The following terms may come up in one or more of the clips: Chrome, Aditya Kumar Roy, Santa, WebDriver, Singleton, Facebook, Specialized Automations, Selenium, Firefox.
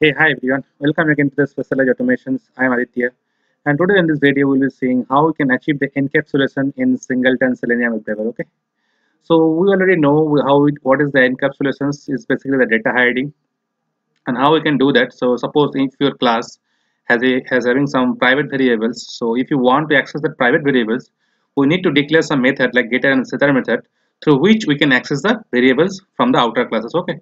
Hey, hi everyone. Welcome again to the Specialized Automations. I am Aditya, and today in this video we'll be seeing how we can achieve the encapsulation in Singleton Selenium WebDriver. Okay. So we already know what is the encapsulation. It's basically the data hiding, and how we can do that. So suppose if your class has having some private variables. So if you want to access the private variables, we need to declare some method like getter and setter method through which we can access the variables from the outer classes. Okay.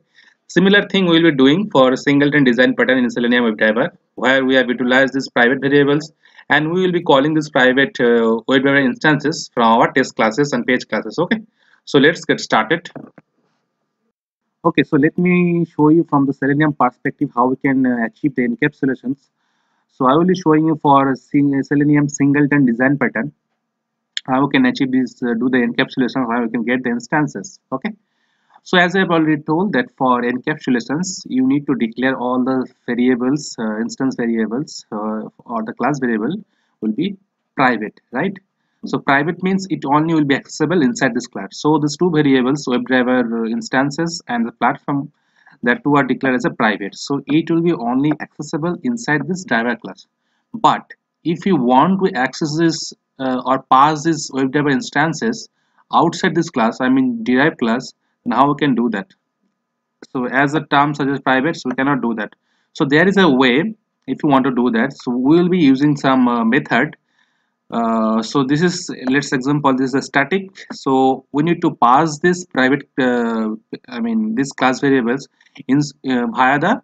Similar thing we will be doing for Singleton design pattern in Selenium WebDriver, where we have utilized these private variables, and we will be calling these private WebDriver instances from our test classes and page classes. Okay, so let's get started. Okay, so let me show you from the Selenium perspective how we can achieve the encapsulations. So I will be showing you for Selenium Singleton design pattern how we can achieve this, do the encapsulation, how we can get the instances. Okay. So as I have already told that for encapsulations, you need to declare all the variables, instance variables or the class variable will be private, right? So private means it only will be accessible inside this class. So these two variables, WebDriver instances and the platform, that two are declared as a private. So it will be only accessible inside this driver class. But if you want to access this or pass this WebDriver instances outside this class, I mean derived class, how we can do that? So as the term suggests private, so we cannot do that. So there is a way if you want to do that. So we will be using some method. So this is, let's example, this is a static. So we need to pass this private, this class variables in via the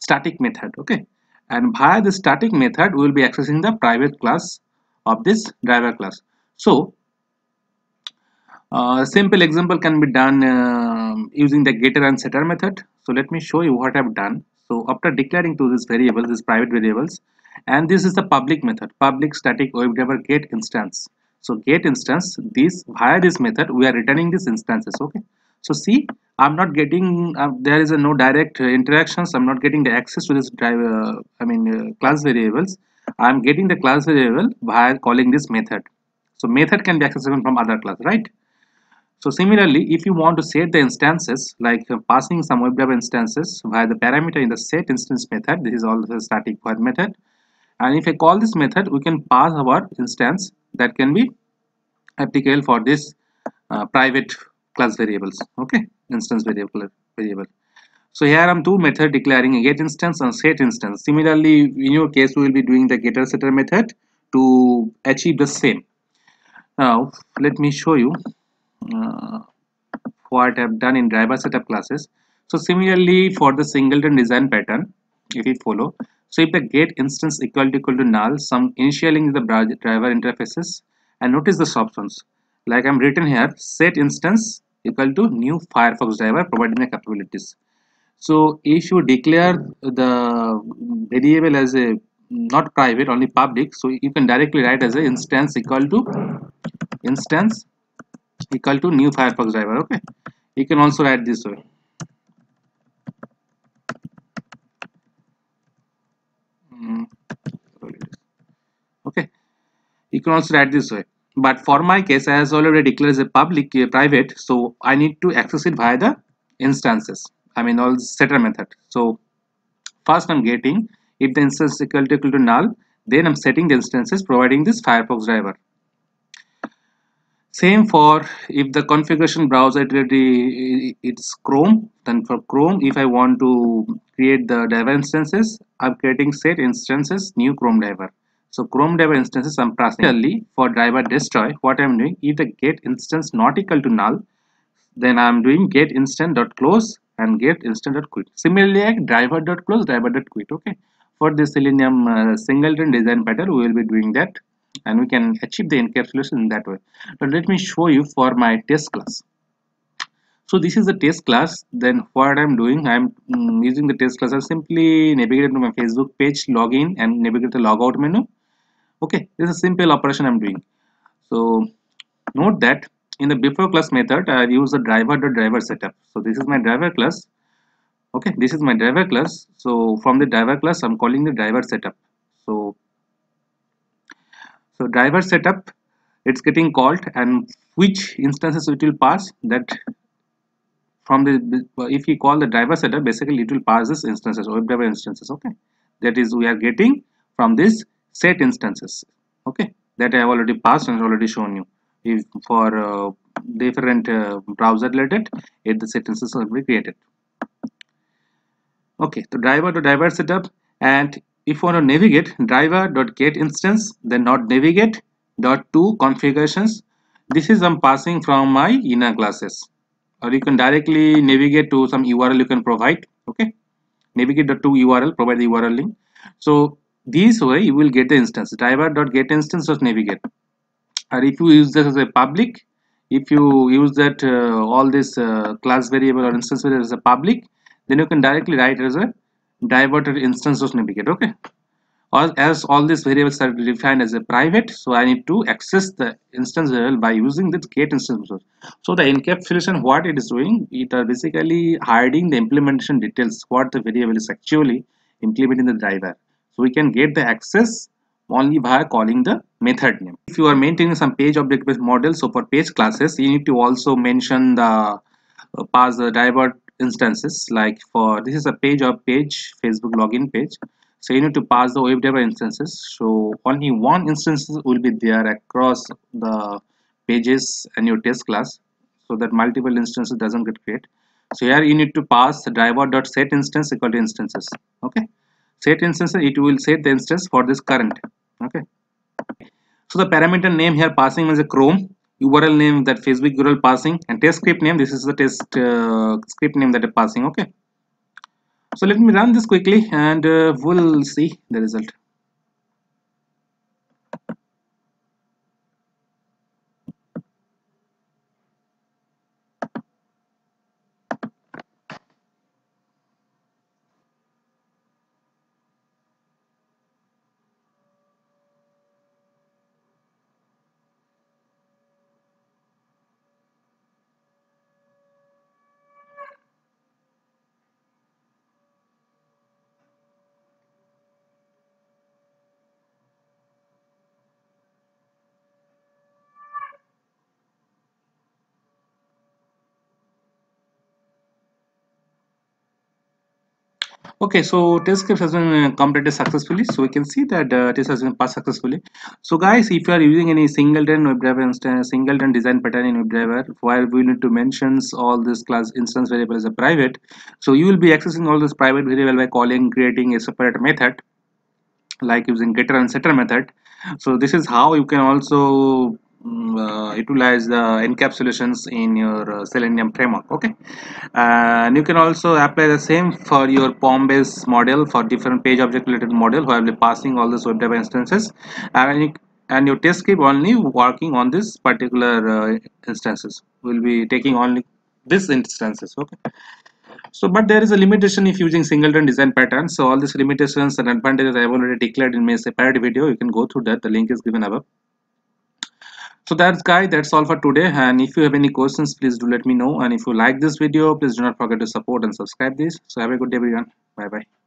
static method. Okay, and via the static method we will be accessing the private class of this driver class. So simple example can be done using the getter and setter method. So let me show you what I've done. So after declaring to these variables, these private variables, and this is the public method, public static WebDriver get instance. So get instance, this via this method we are returning these instances. Okay. So see, I'm not getting there is no direct interactions. I'm not getting the access to this class variables. I'm getting the class variable via calling this method. So method can be accessible from other class, right? So similarly, if you want to set the instances, like passing some WebDriver instances via the parameter in the set instance method, this is also a static void method. And if I call this method, we can pass our instance that can be applicable for this private class variables. Okay, instance variable. So here I'm two methods declaring a get instance and set instance. Similarly, in your case, we will be doing the getter setter method to achieve the same. Now let me show you what I've done in driver setup classes. So similarly for the Singleton design pattern, if you follow, so if the get instance equal to null, some initialing the driver interfaces, and notice the substance. Like I'm written here, set instance equal to new Firefox driver providing the capabilities. So if you declare the variable as a not private, only public, so you can directly write as a instance equal to new Firefox driver. Okay, you can also write this way. Okay, you can also write this way, but for my case I has already declared as a public private, so I need to access it via the instances, all setter method. So first I'm getting, if the instance equal to null, then I'm setting the instances providing this Firefox driver. Same for if the configuration browser it's Chrome, then for Chrome, if I want to create the driver instances, I'm creating set instances new Chrome driver. So Chrome driver instances I'm passing. Similarly, for driver destroy, what I'm doing, if the get instance not equal to null, then I'm doing get instance.close and get instance.quit. Similarly, like driver.close, driver.quit. Okay. For the Selenium Singleton design pattern, we will be doing that, and we can achieve the encapsulation in that way. But let me show you for my test class. So this is the test class. Then what I'm doing, I'm using the test class. I simply navigate to my Facebook page, login, and navigate to the logout menu. Okay, this is a simple operation I'm doing. So note that in the before class method, I use the driver setup. So this is my driver class. Okay, this is my driver class. So from the driver class, I'm calling the driver setup. So driver setup, it's getting called, and which instances it will pass, that from the, if we call the driver setup, basically it will pass this instances, WebDriver instances, okay. That is, we are getting from this set instances, okay, that I have already passed and already shown you. If for different browser related, the set instances will be created. Okay, so driver to driver setup, and if you want to navigate, driver.get instance, then not navigate dot to configurations. This is I'm passing from my inner classes, or you can directly navigate to some URL you can provide. Okay, navigate to URL, provide the URL link. So this way you will get the instance. Driver.get instance of navigate. Or if you use this as a public, if you use that all this class variable or instance variable as a public, then you can directly write as a driver to instance of navigate. Okay. Or as all these variables are defined as a private, so I need to access the instance variable by using this get instance. So the encapsulation, what it is doing, it are basically hiding the implementation details, what the variable is actually implementing the driver. So we can get the access only by calling the method name. If you are maintaining some page object based model, so for page classes, you need to also mention the pass the driver instances. Like for this is a page or page Facebook login page. So you need to pass the WebDriver instances. So only one instance will be there across the pages and your test class, so that multiple instances doesn't get created. So here you need to pass driver.set instance equal to instances. Okay, set instance, it will set the instance for this current. Okay, so the parameter name here passing is a Chrome, URL name that Facebook URL passing, and test script name. This is the test script name that is passing. Okay. So let me run this quickly and we'll see the result. Okay, so test script has been completed successfully. So we can see that test has been passed successfully. So guys, if you are using any Singleton WebDriver instance, Singleton design pattern in WebDriver, where we need to mention all this class instance variable as a private, so you will be accessing all this private variable by calling, creating a separate method, like using getter and setter method. So this is how you can also utilize the encapsulations in your Selenium framework, okay. And you can also apply the same for your POM based model, for different page object related model, where we are passing all this WebDriver instances, and your test script only working on this particular instances, will be taking only this instances, okay. So but there is a limitation if using Singleton design pattern. So all these limitations and advantages I have already declared in my separate video. You can go through that, the link is given above. So that's guys, that's all for today, and if you have any questions, please do let me know. And if you like this video, please do not forget to support and subscribe this. So have a good day everyone, bye bye.